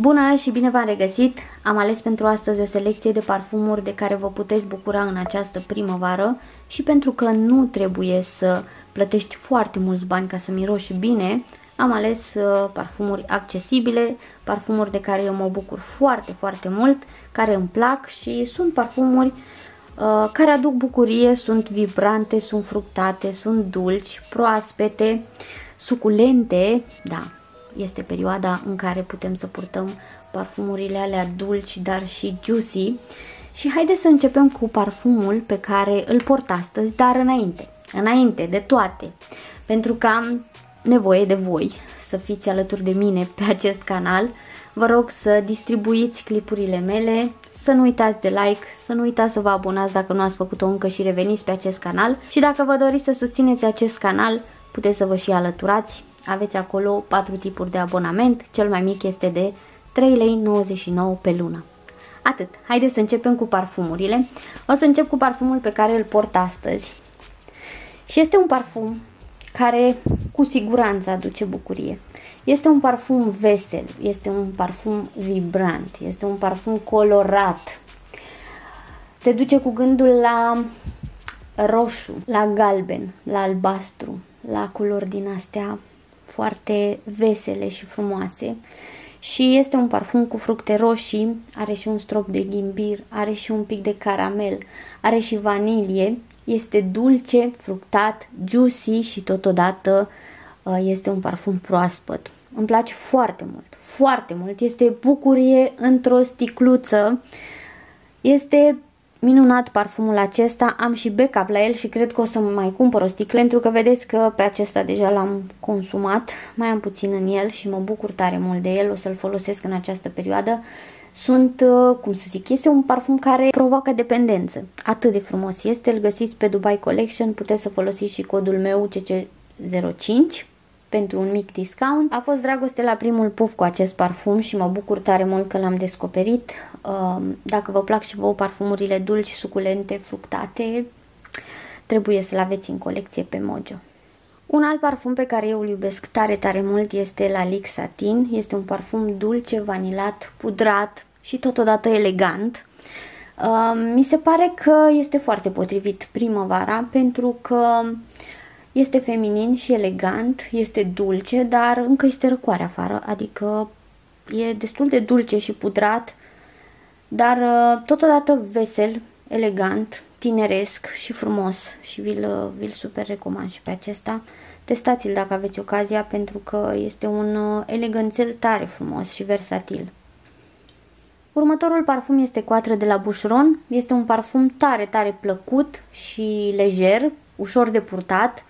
Bună și bine v-am regăsit! Am ales pentru astăzi o selecție de parfumuri de care vă puteți bucura în această primăvară și pentru că nu trebuie să plătești foarte mulți bani ca să miroși bine, am ales parfumuri accesibile, parfumuri de care eu mă bucur foarte mult, care îmi plac și sunt parfumuri care aduc bucurie, sunt vibrante, sunt fructate, sunt dulci, proaspete, suculente, da. Este perioada în care putem să purtăm parfumurile alea dulci, dar și juicy. Și haideți să începem cu parfumul pe care îl port astăzi, dar înainte de toate, pentru că am nevoie de voi să fiți alături de mine pe acest canal, vă rog să distribuiți clipurile mele, să nu uitați de like, să nu uitați să vă abonați dacă nu ați făcut-o încă și reveniți pe acest canal și dacă vă doriți să susțineți acest canal, puteți să vă și alăturați. Aveți acolo 4 tipuri de abonament, cel mai mic este de 3,99 lei pe lună. Atât, haideți să începem cu parfumurile. O să încep cu parfumul pe care îl port astăzi. Și este un parfum care cu siguranță aduce bucurie. Este un parfum vesel, este un parfum vibrant, este un parfum colorat. Te duce cu gândul la roșu, la galben, la albastru, la culori din astea foarte vesele și frumoase și este un parfum cu fructe roșii, are și un strop de ghimbir, are și un pic de caramel, are și vanilie, este dulce, fructat, juicy și totodată este un parfum proaspăt. Îmi place foarte mult, este bucurie într-o sticluță, este minunat parfumul acesta, am și backup la el și cred că o să mai cumpăr o sticlă pentru că vedeți că pe acesta deja l-am consumat, mai am puțin în el și mă bucur tare mult de el, o să-l folosesc în această perioadă. Sunt, cum să zic, este un parfum care provoacă dependență, atât de frumos este, îl găsiți pe Dubai Collection, puteți să folosiți și codul meu CC05 pentru un mic discount. A fost dragoste la primul puf cu acest parfum și mă bucur tare mult că l-am descoperit. Dacă vă plac și vouă parfumurile dulci, suculente, fructate, trebuie să-l aveți în colecție pe Mojo. Un alt parfum pe care eu îl iubesc tare mult este Lalique Satin. Este un parfum dulce, vanilat, pudrat și totodată elegant. Mi se pare că este foarte potrivit primăvara pentru că este feminin și elegant, este dulce, dar încă este răcoare afară, adică e destul de dulce și pudrat, dar totodată vesel, elegant, tineresc și frumos și vi-l super recomand și pe acesta. Testați-l dacă aveți ocazia pentru că este un eleganțel tare frumos și versatil. Următorul parfum este Quatre de la Boucheron, este un parfum tare plăcut și lejer, ușor de purtat.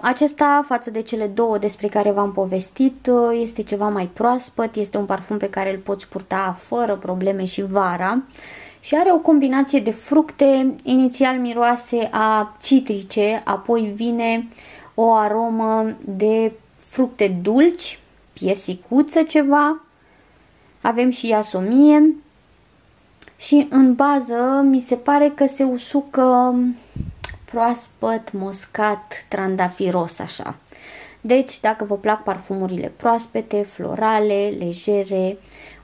Acesta, față de cele două despre care v-am povestit, este ceva mai proaspăt, este un parfum pe care îl poți purta fără probleme și vara și are o combinație de fructe, inițial miroase a citrice, apoi vine o aromă de fructe dulci, piersicuță ceva, avem și iasomie și în bază mi se pare că se usucă proaspăt, moscat, trandafiros, așa. Deci, dacă vă plac parfumurile proaspete, florale, lejere,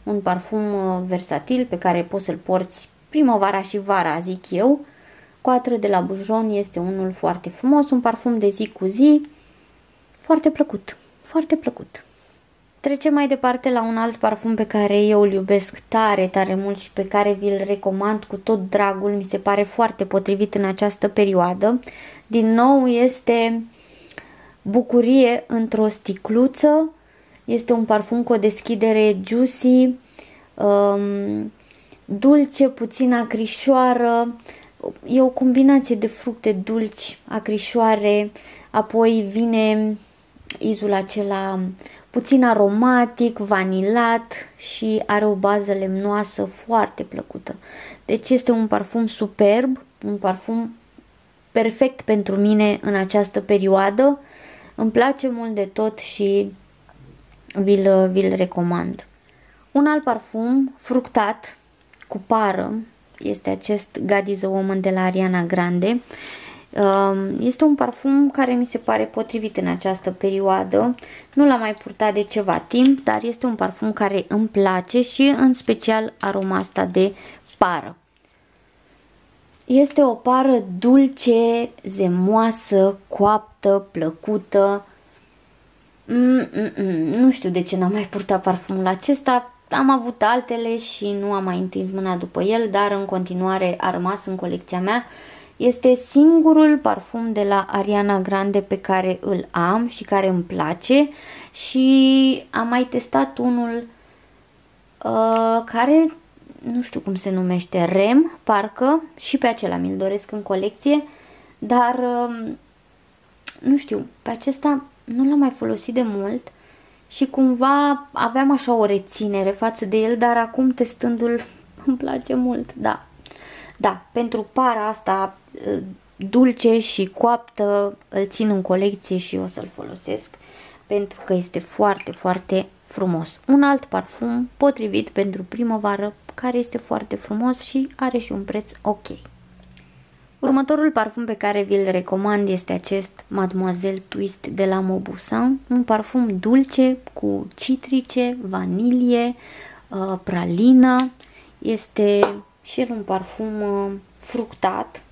un parfum versatil pe care poți să-l porți primăvara și vara, zic eu, Quatre de la Boucheron este unul foarte frumos, un parfum de zi cu zi, foarte plăcut, foarte plăcut. Trecem mai departe la un alt parfum pe care eu îl iubesc tare mult și pe care vi-l recomand cu tot dragul, mi se pare foarte potrivit în această perioadă. Din nou este bucurie într-o sticluță, este un parfum cu o deschidere juicy, dulce, puțin acrișoară, e o combinație de fructe dulci, acrișoare, apoi vine izul acela puțin aromatic, vanilat și are o bază lemnoasă foarte plăcută. Deci este un parfum superb, un parfum perfect pentru mine în această perioadă. Îmi place mult de tot și vi-l recomand. Un alt parfum fructat cu pară este acest Gadiza Woman de la Ariana Grande. Este un parfum care mi se pare potrivit în această perioadă. Nu l-am mai purtat de ceva timp, dar este un parfum care îmi place și în special aroma asta de pară. Este o pară dulce, zemoasă, coaptă, plăcută. Nu știu de ce n-am mai purtat parfumul acesta. Am avut altele și nu am mai întins mâna după el, dar în continuare a rămas în colecția mea. Este singurul parfum de la Ariana Grande pe care îl am și care îmi place. Și am mai testat unul care nu știu cum se numește, Rem, parcă, și pe acela mi-l doresc în colecție, dar nu știu, pe acesta nu l-am mai folosit de mult și cumva aveam așa o reținere față de el, dar acum testându-l îmi place mult, da. Da, pentru para asta dulce și coaptă îl țin în colecție și o să-l folosesc pentru că este foarte, foarte frumos. Un alt parfum potrivit pentru primăvară, care este foarte frumos și are și un preț ok. Următorul parfum pe care vi-l recomand este acest Mademoiselle Twist de la Mauboussin, un parfum dulce cu citrice, vanilie, pralină. Este și un parfum fructat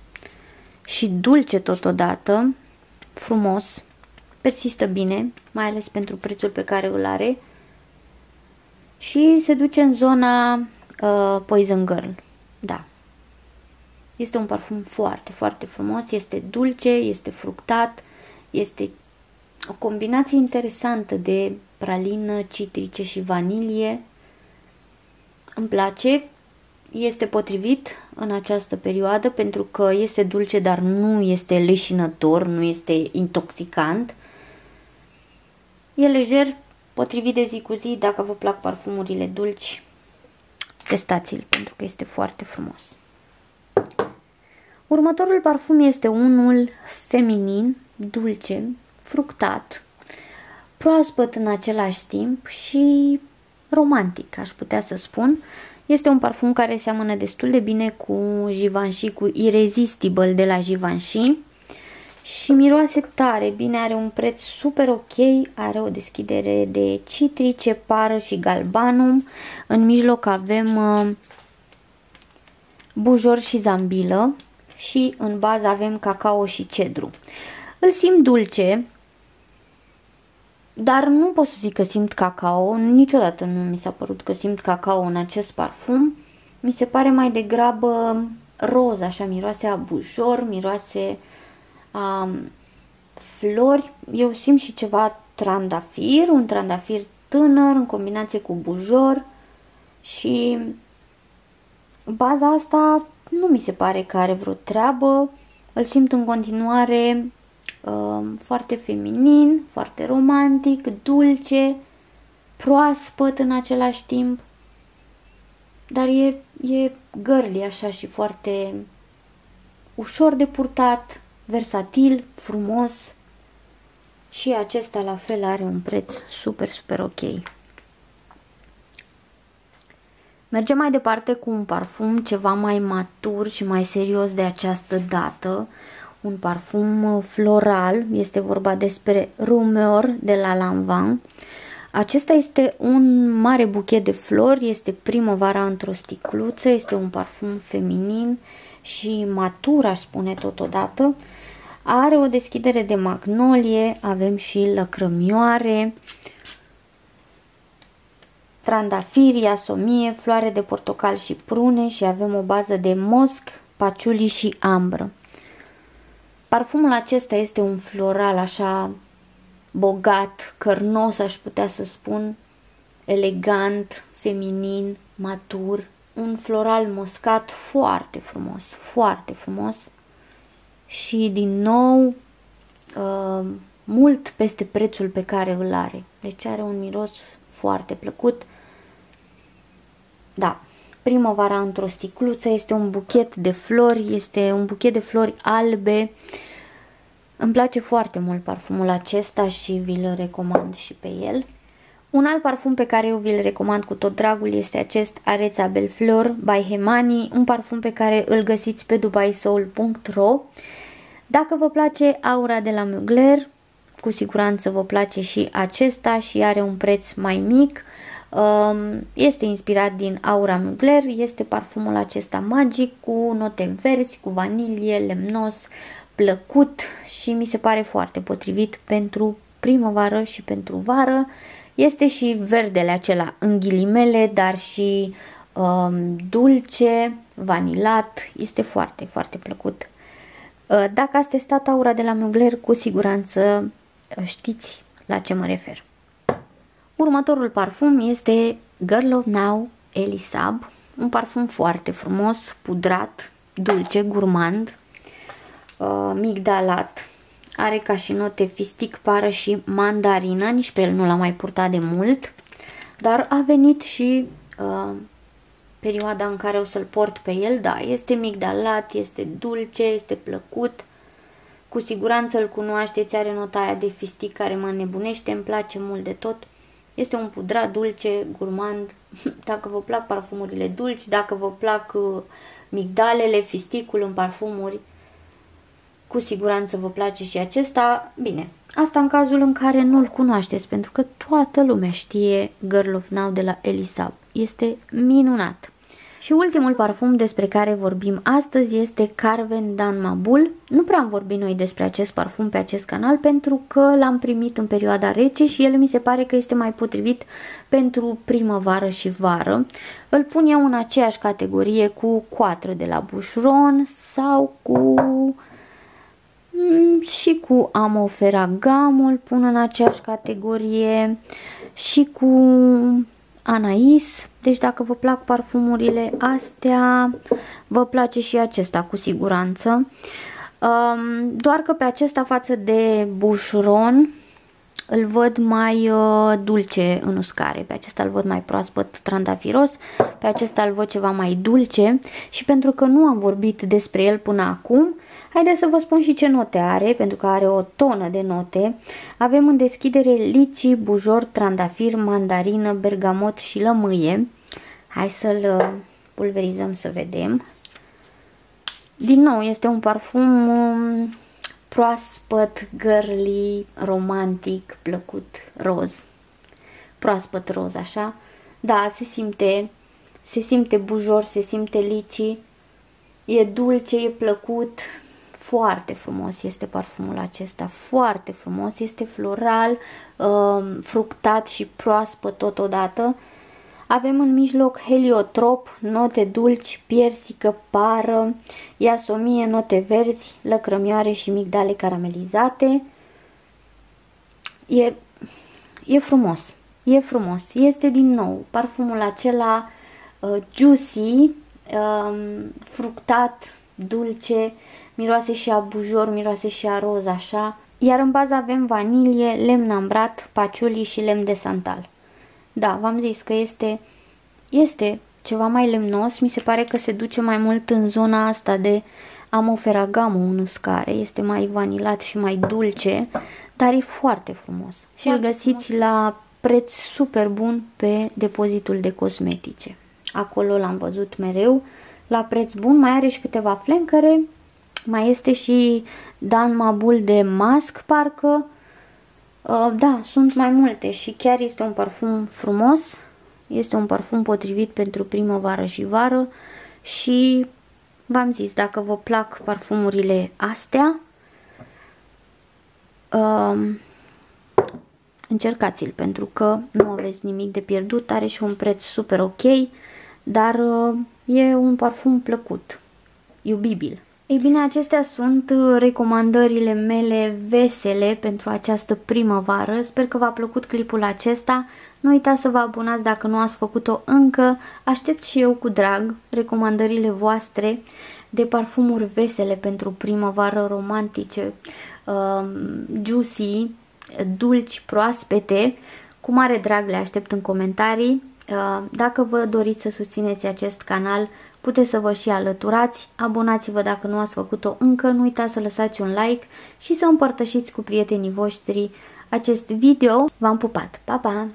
și dulce totodată, frumos, persistă bine, mai ales pentru prețul pe care îl are și se duce în zona Poison Girl, da. Este un parfum foarte, foarte frumos, este dulce, este fructat, este o combinație interesantă de pralină, citrice și vanilie. Îmi place, este potrivit în această perioadă pentru că este dulce, dar nu este leșinător, nu este intoxicant. E lejer, potrivit de zi cu zi, dacă vă plac parfumurile dulci. Testați-l pentru că este foarte frumos. Următorul parfum este unul feminin, dulce, fructat, proaspăt în același timp și romantic, aș putea să spun. Este un parfum care seamănă destul de bine cu Givenchy, cu Irresistible de la Givenchy și miroase tare bine, are un preț super ok, are o deschidere de citrice, pară și galbanum. În mijloc avem bujor și zambilă și în bază avem cacao și cedru. Îl simt dulce, dar nu pot să zic că simt cacao, niciodată nu mi s-a părut că simt cacao în acest parfum. Mi se pare mai degrabă roz, așa miroase a bujor, miroase a flori. Eu simt și ceva trandafir, un trandafir tânăr în combinație cu bujor și baza asta nu mi se pare că are vreo treabă. Îl simt în continuare foarte feminin, foarte romantic, dulce, proaspăt în același timp, dar e girly așa și foarte ușor de purtat, versatil, frumos și acesta la fel are un preț super, super ok. Mergem mai departe cu un parfum ceva mai matur și mai serios de această dată. Un parfum floral, este vorba despre Rumeur de la Lanvin. Acesta este un mare buchet de flori, este primăvara într-o sticluță, este un parfum feminin și matur, aș spune totodată. Are o deschidere de magnolie, avem și lăcrămioare, trandafiri, iasomie, floare de portocal și prune și avem o bază de mosc, paciuli și ambră. Parfumul acesta este un floral așa bogat, cărnos, aș putea să spun, elegant, feminin, matur, un floral moscat foarte frumos, foarte frumos și din nou mult peste prețul pe care îl are. Deci are un miros foarte plăcut. Da, primăvara într-o sticluță, este un buchet de flori, este un buchet de flori albe. Îmi place foarte mult parfumul acesta și vi-l recomand și pe el. Un alt parfum pe care eu vi-l recomand cu tot dragul este acest Areza Belle Fleur by Hemani, un parfum pe care îl găsiți pe dubaisol.ro. Dacă vă place Aura de la Mugler, cu siguranță vă place și acesta și are un preț mai mic. Este inspirat din Aura Mugler, este parfumul acesta magic cu note verzi, cu vanilie, lemnos, plăcut și mi se pare foarte potrivit pentru primăvară și pentru vară. Este și verdele acela în ghilimele, dar și dulce, vanilat, este foarte, foarte plăcut. Dacă ați testat Aura de la Mugler, cu siguranță știți la ce mă refer. Următorul parfum este Girl of Now, Elie Saab. Un parfum foarte frumos, pudrat, dulce, gurmand, migdalat. Are ca și note fistic, pară și mandarină. Nici pe el nu l-a mai purtat de mult, dar a venit și perioada în care o să-l port pe el. Da, este migdalat, este dulce, este plăcut. Cu siguranță îl cunoașteți, are nota aia de fistic care mă nebunește, îmi place mult de tot. Este un pudrat dulce, gurmand. Dacă vă plac parfumurile dulci, dacă vă plac migdalele, fisticul în parfumuri, cu siguranță vă place și acesta. Bine, asta în cazul în care nu-l cunoașteți, pentru că toată lumea știe Girl of Now de la Elie Saab. Este minunat. Și ultimul parfum despre care vorbim astăzi este Carven Dans ma Bulle. Nu prea am vorbit noi despre acest parfum pe acest canal pentru că l-am primit în perioada rece și el mi se pare că este mai potrivit pentru primăvară și vară. Îl pun eu în aceeași categorie cu Quatre de la Boucheron sau cu... și cu Amo Ferragamo îl pun în aceeași categorie și cu Anais. Deci dacă vă plac parfumurile astea, vă place și acesta cu siguranță. Doar că pe acesta față de Boucheron îl văd mai dulce în uscare. Pe acesta îl văd mai proaspăt, trandafiros. Pe acesta îl văd ceva mai dulce. Și pentru că nu am vorbit despre el până acum, haideți să vă spun și ce note are, pentru că are o tonă de note. Avem în deschidere licii, bujor, trandafir, mandarină, bergamot și lămâie. Hai să-l pulverizăm să vedem. Din nou, este un parfum proaspăt, girly, romantic, plăcut, roz. Proaspăt roz, așa. Da, se simte bujor, se simte licii. E dulce, e plăcut. Foarte frumos este parfumul acesta, foarte frumos, este floral, fructat și proaspăt totodată. Avem în mijloc heliotrop, note dulci, piersică, pară, iasomie, note verzi, lăcrămioare și migdale caramelizate. E frumos, e frumos. Este din nou parfumul acela juicy, fructat, dulce, miroase și a bujor, miroase și a roz, așa. Iar în bază avem vanilie, lemn ambrat, paciuli și lemn de santal. Da, v-am zis că este ceva mai lemnos, mi se pare că se duce mai mult în zona asta de Amo Ferragamo în uscare. Este mai vanilat și mai dulce, dar e foarte frumos. Și îl găsiți la preț super bun pe depozitul de cosmetice. Acolo l-am văzut mereu la preț bun, mai are și câteva flancăre. Mai este și Dans ma Bulle de Mask, parcă. Da, sunt mai multe și chiar este un parfum frumos. Este un parfum potrivit pentru primăvară și vară. Și v-am zis, dacă vă plac parfumurile astea, încercați-l pentru că nu aveți nimic de pierdut. Are și un preț super ok, dar e un parfum plăcut, iubibil. Ei bine, acestea sunt recomandările mele vesele pentru această primăvară. Sper că v-a plăcut clipul acesta. Nu uitați să vă abonați dacă nu ați făcut-o încă. Aștept și eu cu drag recomandările voastre de parfumuri vesele pentru primăvară, romantice, juicy, dulci, proaspete. Cu mare drag le aștept în comentarii. Dacă vă doriți să susțineți acest canal, puteți să vă și alăturați, abonați-vă dacă nu ați făcut-o încă, nu uitați să lăsați un like și să împărtășiți cu prietenii voștri acest video. V-am pupat! Pa, pa!